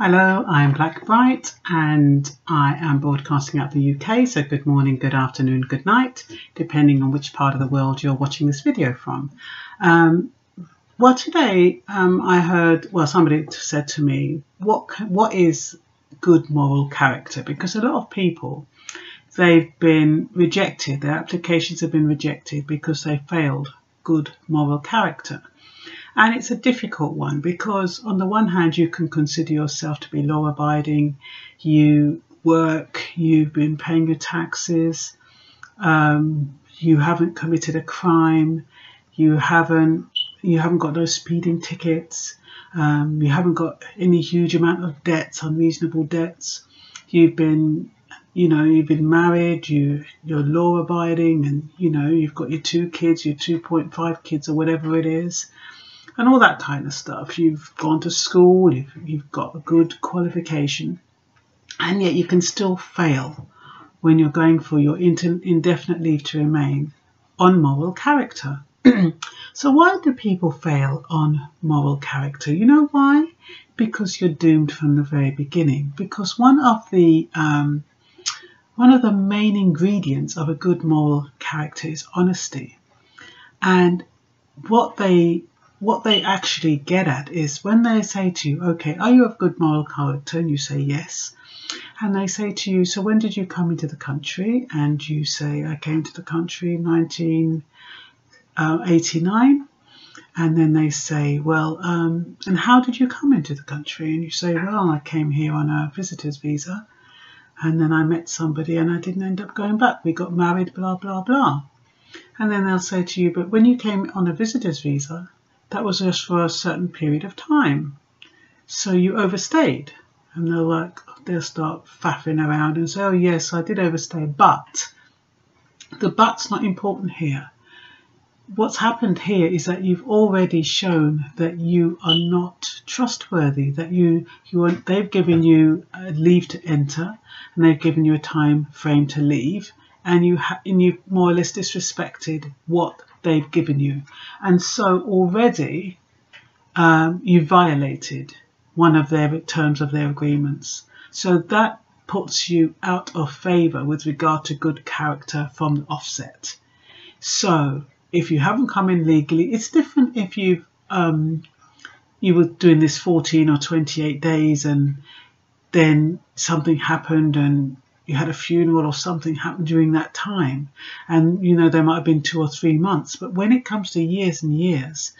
Hello, I'm Blackbright and I am broadcasting out the UK, so good morning, good afternoon, good night, depending on which part of the world you're watching this video from. Well, today I heard, well, somebody said to me, what is good moral character? Because a lot of people, they've been rejected, their applications have been rejected because they failed good moral character. And it's a difficult one because on the one hand, you can consider yourself to be law abiding, you work, you've been paying your taxes, you haven't committed a crime, you haven't got those speeding tickets, you haven't got any huge amount of debts, unreasonable debts, you've been married, you're law abiding, and you know, you've got your two kids, your 2.5 kids or whatever it is. And all that kind of stuff. You've gone to school, you've got a good qualification, and yet you can still fail when you're going for your indefinite leave to remain on moral character. So why do people fail on moral character? You know why? Because you're doomed from the very beginning. Because one of the main ingredients of a good moral character is honesty. And what they actually get at is when they say to you, okay, are you of good moral character? And you say yes. And they say to you, so when did you come into the country? And you say, I came to the country in 1989. And then they say, well, and how did you come into the country? And you say, well, I came here on a visitor's visa. And then I met somebody and I didn't end up going back. We got married, blah, blah, blah. And then they'll say to you, but when you came on a visitor's visa, that was just for a certain period of time. So you overstayed. And they'll start faffing around and say, oh yes, I did overstay, but the but's not important here. What's happened here is that you've already shown that you are not trustworthy, that they've given you a leave to enter and they've given you a time frame to leave, and you've more or less disrespected what they've given you. And so already you violated one of their terms of their agreements. So that puts you out of favour with regard to good character from the offset. So if you haven't come in legally, it's different if you were doing this 14 or 28 days and then something happened and you had a funeral or something happened during that time, and you know there might have been 2 or 3 months. But when it comes to years and years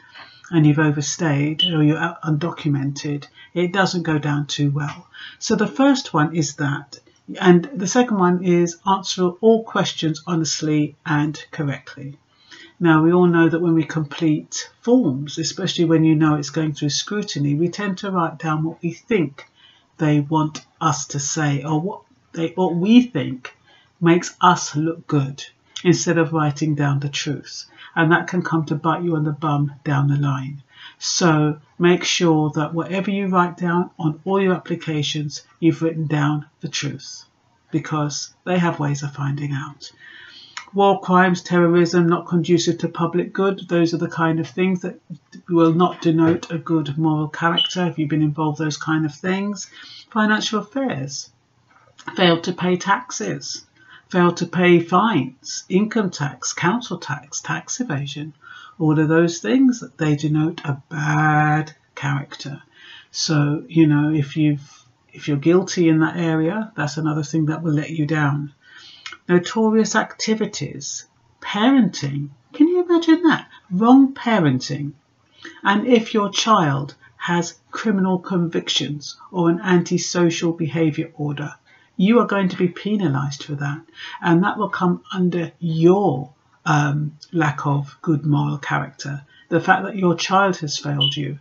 and you've overstayed or you're undocumented, it doesn't go down too well. So the first one is that, and the second one is answer all questions honestly and correctly. Now we all know that when we complete forms, especially when you know it's going through scrutiny, we tend to write down what we think they want us to say or what we think makes us look good, instead of writing down the truth. And that can come to bite you on the bum down the line. So make sure that whatever you write down on all your applications, you've written down the truth, because they have ways of finding out. War crimes, terrorism, not conducive to public good, those are the kind of things that will not denote a good moral character if you've been involved in those kind of things. Financial affairs. Failed to pay taxes, failed to pay fines, income tax, council tax, tax evasion, all of those things, they denote a bad character. So, you know, if you're guilty in that area, that's another thing that will let you down. Notorious activities, parenting. Can you imagine that? Wrong parenting. And if your child has criminal convictions or an antisocial behaviour order, you are going to be penalised for that, and that will come under your lack of good moral character, the fact that your child has failed you.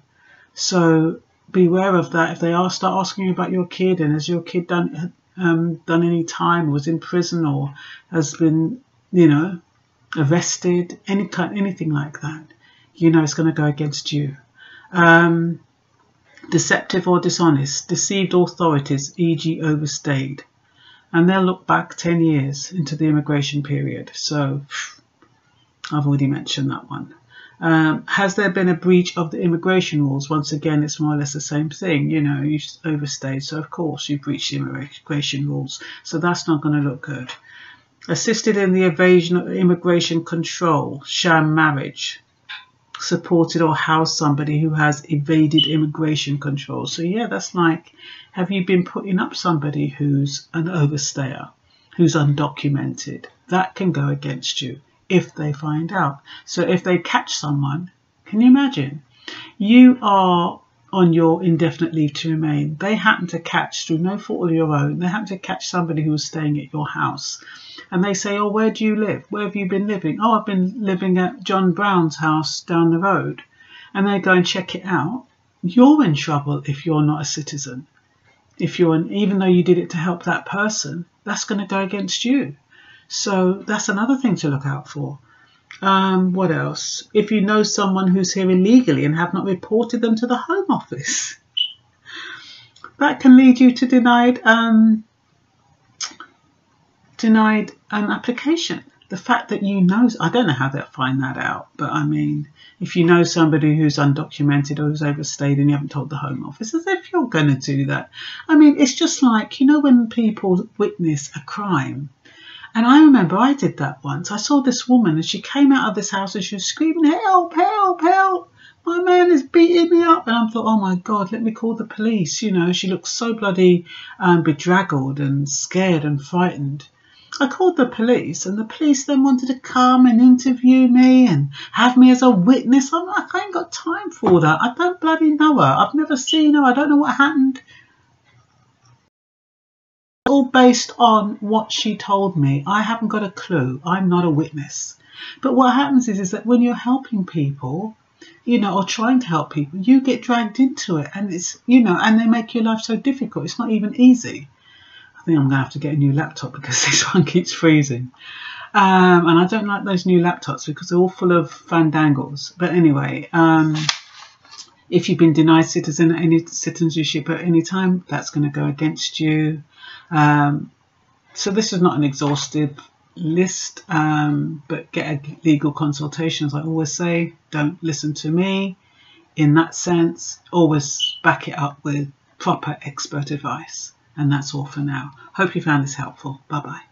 So beware of that. If they start asking you about your kid and has your kid done any time, or was in prison, or has been, you know, arrested, anything like that, you know it's going to go against you. Deceptive or dishonest, deceived authorities, e.g. overstayed, and they'll look back 10 years into the immigration period. So I've already mentioned that one. Has there been a breach of the immigration rules? Once again, it's more or less the same thing. You know, you overstayed, so of course you breached the immigration rules. So that's not going to look good. Assisted in the evasion of immigration control, sham marriage. Supported or housed somebody who has evaded immigration control. So yeah, that's like, have you been putting up somebody who's an overstayer, who's undocumented? That can go against you if they find out. So if they catch someone, can you imagine? You are on your indefinite leave to remain. They happen to catch, through no fault of your own, they happen to catch somebody who was staying at your house. And they say, oh, where do you live? Where have you been living? Oh, I've been living at John Brown's house down the road. And they go and check it out. You're in trouble if you're not a citizen. If you're an, even though you did it to help that person, that's going to go against you. So that's another thing to look out for. What else? If you know someone who's here illegally and have not reported them to the Home Office, that can lead you to denied an application. The fact that you know, I don't know how they'll find that out, but I mean, if you know somebody who's undocumented or who's overstayed and you haven't told the Home Office, as if you're going to do that. I mean, it's just like, you know, when people witness a crime. And I remember I did that once. I saw this woman and she came out of this house and she was screaming, help, help, help. My man is beating me up. And I thought, oh, my God, let me call the police. You know, she looked so bloody bedraggled and scared and frightened. I called the police, and the police then wanted to come and interview me and have me as a witness. I'm like, I ain't got time for all that. I don't bloody know her. I've never seen her. I don't know what happened. All based on what she told me. I haven't got a clue. I'm not a witness. But what happens is that when you're helping people, you know, or trying to help people, you get dragged into it, and it's, you know, and they make your life so difficult. It's not even easy. I think I'm going to have to get a new laptop because this one keeps freezing. And I don't like those new laptops because they're all full of fandangles. But anyway, if you've been denied citizenship at any time, that's going to go against you. So this is not an exhaustive list, but get a legal consultation. As I always say, don't listen to me in that sense. Always back it up with proper expert advice. And that's all for now. Hope you found this helpful. Bye-bye.